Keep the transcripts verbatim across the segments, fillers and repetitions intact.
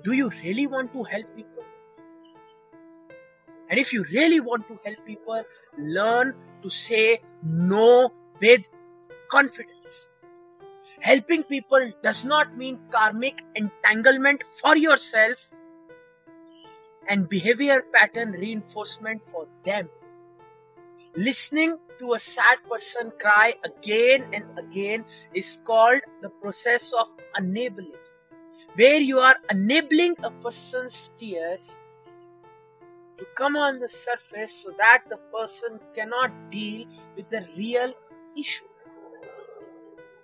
So do you really want to help people? And if you really want to help people, learn to say no with confidence. Helping people does not mean karmic entanglement for yourself and behavior pattern reinforcement for them. Listening to a sad person cry again and again is called the process of enabling, where you are enabling a person's tears to come on the surface so that the person cannot deal with the real issue.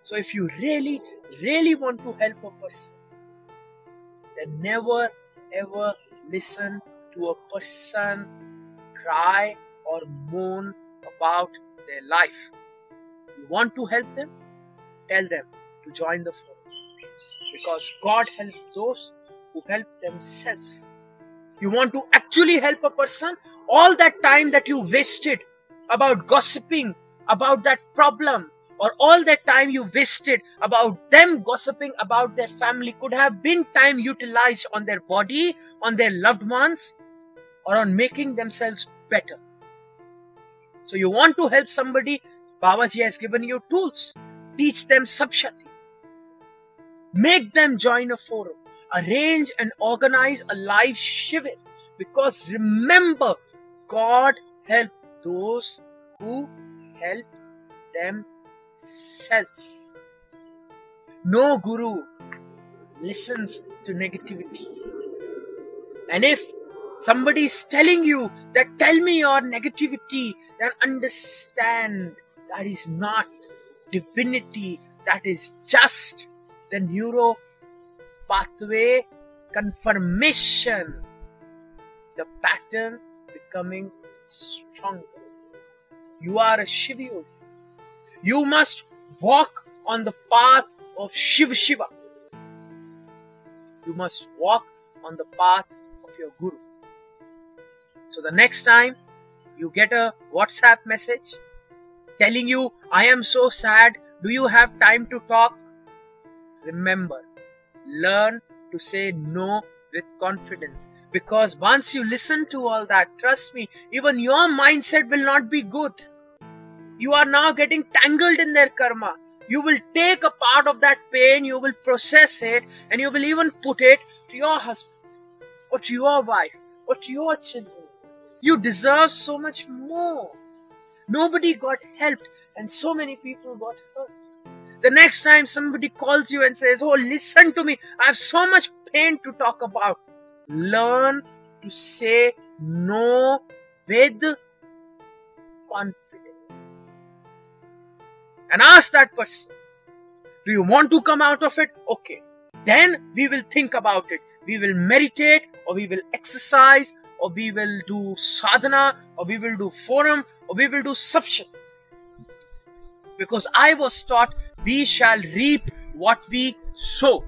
So if you really, really want to help a person, then never ever listen to a person cry or moan about their life. You want to help them? Tell them to join the fold. Because God helps those who help themselves. You want to actually help a person? All that time that you wasted about gossiping about that problem, or all that time you wasted about them gossiping about their family, could have been time utilized on their body, on their loved ones, or on making themselves better. So you want to help somebody? Babaji has given you tools. Teach them Saptshati. Make them join a forum. Arrange and organize a live shivir. Because remember, God helps those who help themselves. No guru listens to negativity. And if somebody is telling you that tell me your negativity, then understand that is not divinity, that is just the neuro pathway confirmation, the pattern becoming stronger. You are a Shivyogi. You must walk on the path of Shiv Shiva. You must walk on the path of your Guru. So the next time you get a WhatsApp message telling you, I am so sad, do you have time to talk? Remember, learn to say no with confidence. Because once you listen to all that, trust me, even your mindset will not be good. You are now getting tangled in their karma. You will take a part of that pain, you will process it, and you will even put it to your husband, or to your wife, or to your children. You deserve so much more. Nobody got helped, and so many people got hurt. The next time somebody calls you and says, oh, listen to me, I have so much pain to talk about. Learn to say no with confidence. And ask that person, do you want to come out of it? Okay. Then we will think about it. We will meditate, or we will exercise, or we will do sadhana, or we will do forum, or we will do Saptshati. Because I was taught, we shall reap what we sow.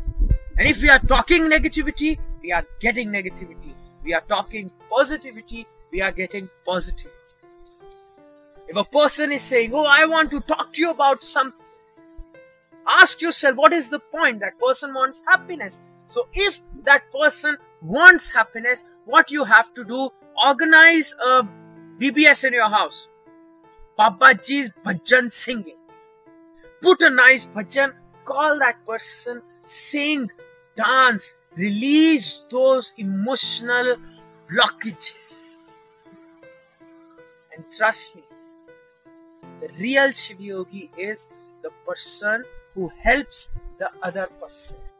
And if we are talking negativity, we are getting negativity. We are talking positivity, we are getting positivity. If a person is saying, oh, I want to talk to you about something, ask yourself, what is the point? That person wants happiness. So if that person wants happiness, what you have to do, organize a B B S in your house. Babaji's bhajan singing. Put a nice bhajan, call that person, sing, dance, release those emotional blockages. And trust me, the real Shivyogi is the person who helps the other person.